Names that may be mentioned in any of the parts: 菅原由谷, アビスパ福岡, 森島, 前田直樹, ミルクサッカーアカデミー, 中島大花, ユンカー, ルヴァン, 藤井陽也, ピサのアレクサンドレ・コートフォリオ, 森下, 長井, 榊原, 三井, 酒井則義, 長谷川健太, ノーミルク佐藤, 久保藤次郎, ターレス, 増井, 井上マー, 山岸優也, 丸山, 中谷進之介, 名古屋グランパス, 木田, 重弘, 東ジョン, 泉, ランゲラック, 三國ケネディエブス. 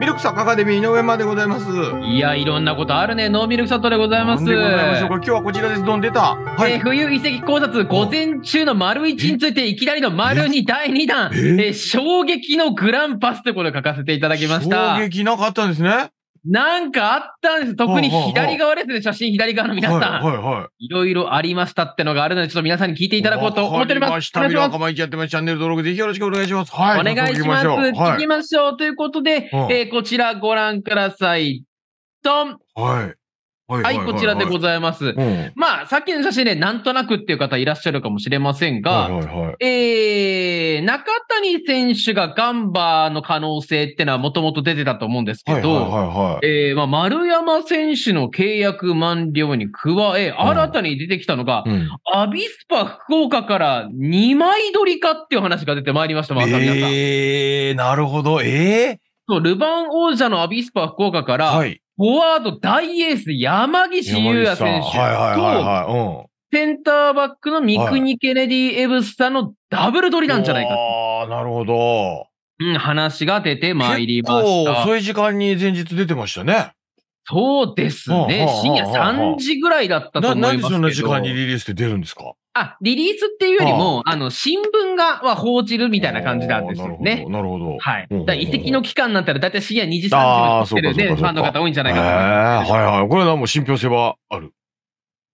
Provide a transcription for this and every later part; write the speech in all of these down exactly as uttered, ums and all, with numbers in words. ミルクサッカーアカデミー井上までございます。いや、いろんなことあるね。ノーミルクサットでございます。でございましょうか。今日はこちらです。どん出た、はい、えー、冬遺跡考察午前中の丸いちについていきなりの丸にだいにだん、えーえー、衝撃のグランパスということを書かせていただきました。衝撃なかったんですね。なんかあったんです。特に左側ですね。写真左側の皆さん。いろいろありましたってのがあるので、ちょっと皆さんに聞いていただこうと思っております。チャンネル登録ぜひよろしくお願いします。はい。お願いします。聞きましょう。ということで、えー、こちらご覧ください。ドン。はい。はい、こちらでございます。まあ、さっきの写真で、ね、なんとなくっていう方いらっしゃるかもしれませんが、えー、中谷選手がガンバの可能性ってのはもともと出てたと思うんですけど、えー、まあ、丸山選手の契約満了に加え、新たに出てきたのが、うんうん、アビスパ福岡からにまい取りかっていう話が出てまいりました、また皆さん。えー、なるほど。えーそう、ルヴァン王者のアビスパ福岡から、はい、フォワード大エース山岸優也選手とセンターバックのミクニ・ケネディ・エブスさんのダブル取りなんじゃないかと。なるほど、うん、話が出てまいりました。そういう時間に前日出てましたね。そうですね、深夜さんじぐらいだったと思いますけど。なんでそんな時間にリリースって出るんですか。あ、リリースっていうよりも、あの、新聞が、は、報じるみたいな感じなんですよね。なるほど。はい。だ移籍の期間になったら、だいたい深夜にじ、さんじになってるんで、ファンの方多いんじゃないかなと。はいはい。これはもう信憑性はある。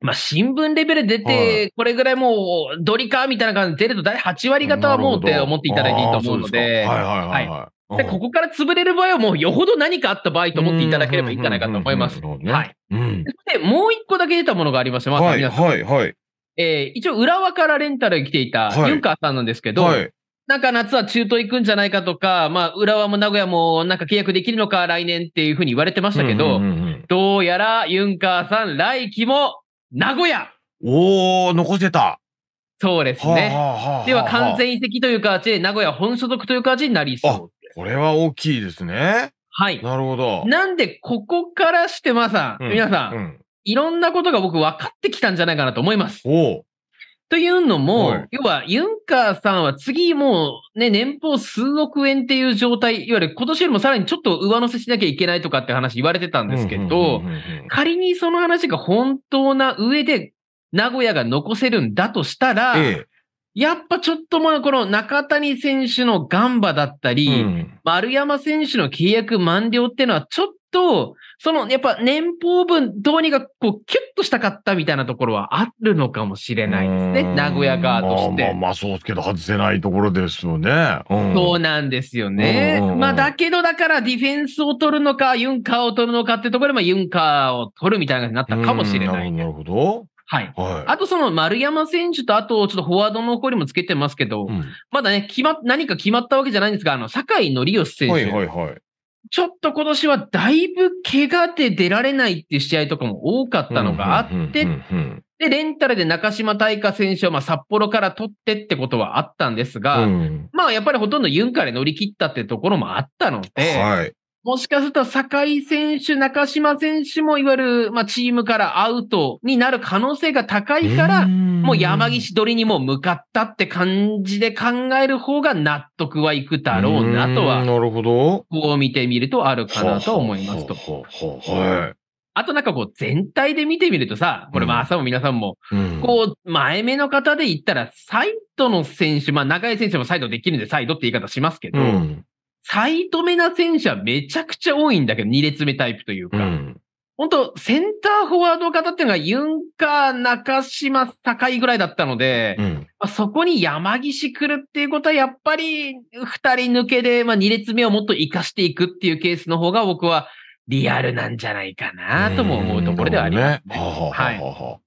まあ、新聞レベル出て、これぐらいもう、どりかみたいな感じで出ると、大体はちわり方はもうって思っていただいていいと思うので、はいはいはい。で、ここから潰れる場合は、もう、よほど何かあった場合と思っていただければいいんじゃないかと思います。はい。で、もう一個だけ出たものがありました。まあ、はいはいはい。えー、一応、浦和からレンタルに来ていたユンカーさんなんですけど、はいはい、なんか夏は中東行くんじゃないかとか、まあ、浦和も名古屋もなんか契約できるのか、来年っていうふうに言われてましたけど、どうやらユンカーさん、来季も名古屋。おー、残せた。そうですね。では、完全移籍という形で、名古屋本所属という形になりそうです。これは大きいですね。はい。なるほど。なんで、ここからして、まあさ、うん、皆さん、うん、いろんなことが僕分かってきたんじゃないかなと思います。おう。というのも、はい、要はユンカーさんは次もうね、年俸数億円っていう状態、いわゆる今年よりもさらにちょっと上乗せしなきゃいけないとかって話言われてたんですけど、仮にその話が本当な上で名古屋が残せるんだとしたら、ええ、やっぱちょっともうこの中谷選手のガンバだったり、うん、丸山選手の契約満了っていうのはちょっと、そのやっぱ年俸分どうにかこうキュッとしたかったみたいなところはあるのかもしれないですね。名古屋側として。まあ、まあまあそうですけど外せないところですよね。うん、そうなんですよね。まあだけどだからディフェンスを取るのかユンカーを取るのかってところでまあユンカーを取るみたいなになったかもしれない、ね。なるほど。はい。はい、あとその丸山選手と、あとちょっとフォワードの方にもつけてますけど、うん、まだね、決ま、何か決まったわけじゃないんですが、あの、酒井則義選手。はいはいはい。ちょっと今年はだいぶ怪我で出られないっていう試合とかも多かったのがあって、で、レンタルで中島大花選手はまあ札幌から取ってってことはあったんですが、うん、まあやっぱりほとんどユンカーで乗り切ったってところもあったので、はい、もしかすると酒井選手、中島選手もいわゆるまあチームからアウトになる可能性が高いから、もう山岸取りにも向かったって感じで考える方が納得はいくだろうなとは、なるほど。こう見てみるとあるかなと思いますと。はい。あとなんかこう全体で見てみるとさ、これまあ朝も皆さんも、こう前目の方で言ったらサイドの選手、まあ中井選手もサイドできるんでサイドって言い方しますけど、うん、サイド目な選手はめちゃくちゃ多いんだけど、に列目タイプというか、うん、本当センターフォワード方っていうのがユンカー、中島、高いぐらいだったので、うん、まあそこに山岸来るっていうことはやっぱりふたり抜けで、まあに列目をもっと活かしていくっていうケースの方が僕は、リアルなんじゃないかなとも思うところではありますね。はい。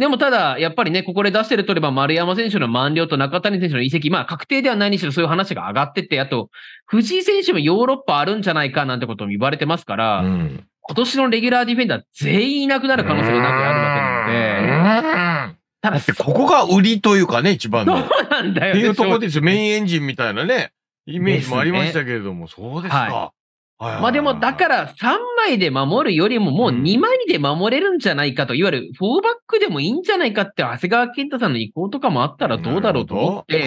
でもただ、やっぱりね、ここで出してるとれば、丸山選手の満了と中谷選手の移籍、まあ確定ではないにしろそういう話が上がってて、あと、藤井選手もヨーロッパあるんじゃないかなんてことも言われてますから、うん、今年のレギュラーディフェンダー全員いなくなる可能性がなくあるわけなので、ただ、ここが売りというかね、一番の。そうなんだよね。っていうところですよ。メインエンジンみたいなね、イメージもありましたけれども、ね、そうですか。はい、まあでもだからさんまいで守るよりももうにまいで守れるんじゃないかと、いわゆるフォーバックでもいいんじゃないかって長谷川健太さんの意向とかもあったらどうだろうと思って、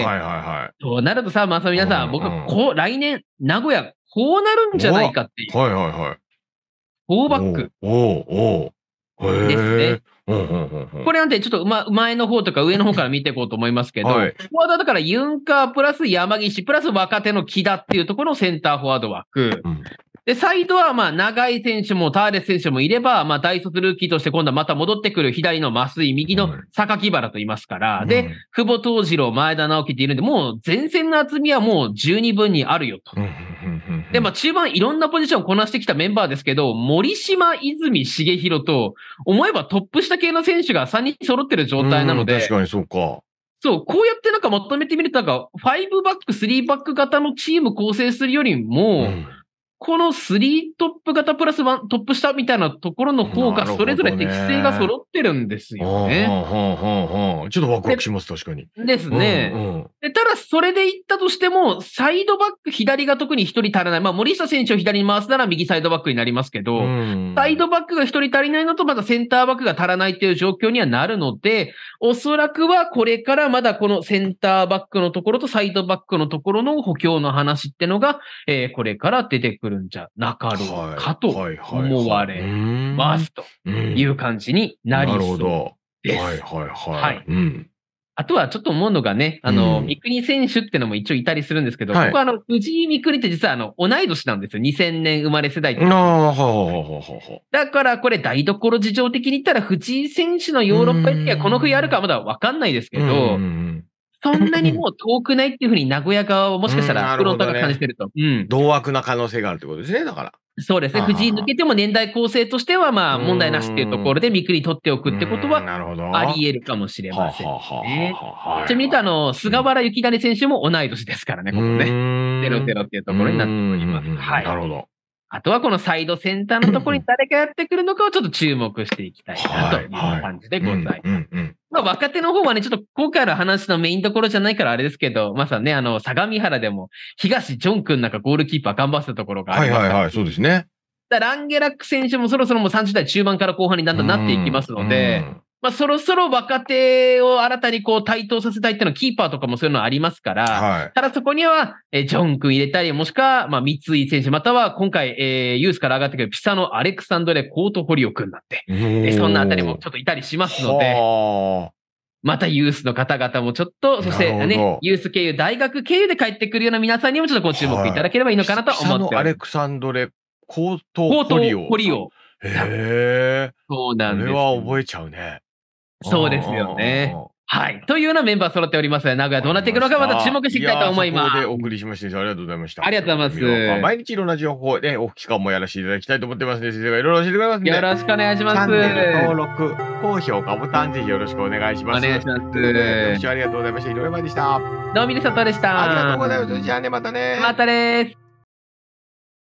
そうなるとさ、まさ皆さん、僕こう来年名古屋こうなるんじゃないかっていう。はいはいはい。フォーバック。おおおお。ですね。これなんてちょっと、ま、前の方とか上の方から見ていこうと思いますけど、はい、フォワードだからユンカープラス山岸プラス若手の木田っていうところのセンターフォワード枠。うん、で、サイドはまあ長井選手もターレス選手もいれば、まあ大卒ルーキーとして今度はまた戻ってくる左の増井、右の榊原といいますから、うん、で、久保藤次郎、前田直樹っているんで、もう前線の厚みはもう十二分にあるよと。で、まあ中盤いろんなポジションをこなしてきたメンバーですけど、森島、泉、重弘と、思えばトップ下系の選手がさんにん揃ってる状態なので。確かにそうか。そう、こうやってなんかまとめてみると、なんかごバック、さんバック型のチーム構成するよりも、うんこのスリートップ型プラスワントップ下みたいなところの方がそれぞれ適性が揃ってるんですよね。ちょっとワクワクします、確かに。ですね。うんうん、でただ、それでいったとしても、サイドバック左が特に一人足らない。まあ、森下選手を左に回すなら右サイドバックになりますけど、うん、サイドバックが一人足りないのと、またセンターバックが足らないという状況にはなるので、おそらくはこれからまだこのセンターバックのところとサイドバックのところの補強の話ってのが、えー、これから出てくる。るんじゃなかろうかと思われますという感じになりそうです。はいはいはい。あとはちょっと思うのがね、あの、三國選手ってのも一応いたりするんですけど、僕はあの、藤井三國って実はあの、同い年なんですよ。にせんねん生まれ世代って。だからこれ台所事情的に言ったら、藤井選手のヨーロッパ行きはこの冬あるかはまだわかんないですけど、そんなにもう遠くないっていうふうに名古屋側をもしかしたらフロントが感じてると。同枠な可能性があるってことですね、だから。そうですね。藤井抜けても年代構成としてはまあ問題なしっていうところで三國取っておくってことはあり得るかもしれませんね。ちなみに言うとあの、菅原由谷選手も同い年ですからね、ここね。ゼロゼロっていうところになっております。はい。なるほど。あとはこのサイドセンターのところに誰がやってくるのかをちょっと注目していきたいなという感じでございます。まあ若手の方はね、ちょっと今回の話のメインところじゃないからあれですけど、まさにね、あの、相模原でも、東ジョン君なんかゴールキーパー頑張ってたところがあります。はいはいはい、そうですね。だランゲラック選手もそろそろもうさんじゅう代中盤から後半にだんだんなっていきますので、まあそろそろ若手を新たにこう台頭させたいっていうのはキーパーとかもそういうのありますから、はい、ただそこには、え、ジョン君入れたり、もしくは、まあ三井選手、または今回、えー、ユースから上がってくるピサのアレクサンドレ・コートフォリオ君なんて、え、そんなあたりもちょっといたりしますので、またユースの方々もちょっと、そしてね、ユース経由、大学経由で帰ってくるような皆さんにもちょっとご注目いただければいいのかなと思ってます。ピサのアレクサンドレ・コートフォリオ。コートフォリオ。へぇー。そうなんです。これは覚えちゃうね。そうですよね。はい。というようなメンバー揃っておりますので、名古屋どうなっていくのかまた注目していきたいと思います。ここでお送りしました。ありがとうございました。ありがとうございます。毎日いろんな情報で、オフ期間もやらせていただきたいと思ってますので、先生がいろいろ教えてくださいね。よろしくお願いします。チャンネル登録、高評価ボタンぜひよろしくお願いします。お願いします。ご視聴ありがとうございました。井上までした。どうも皆さんとでした。ありがとうございます。じゃあね、またね。またです。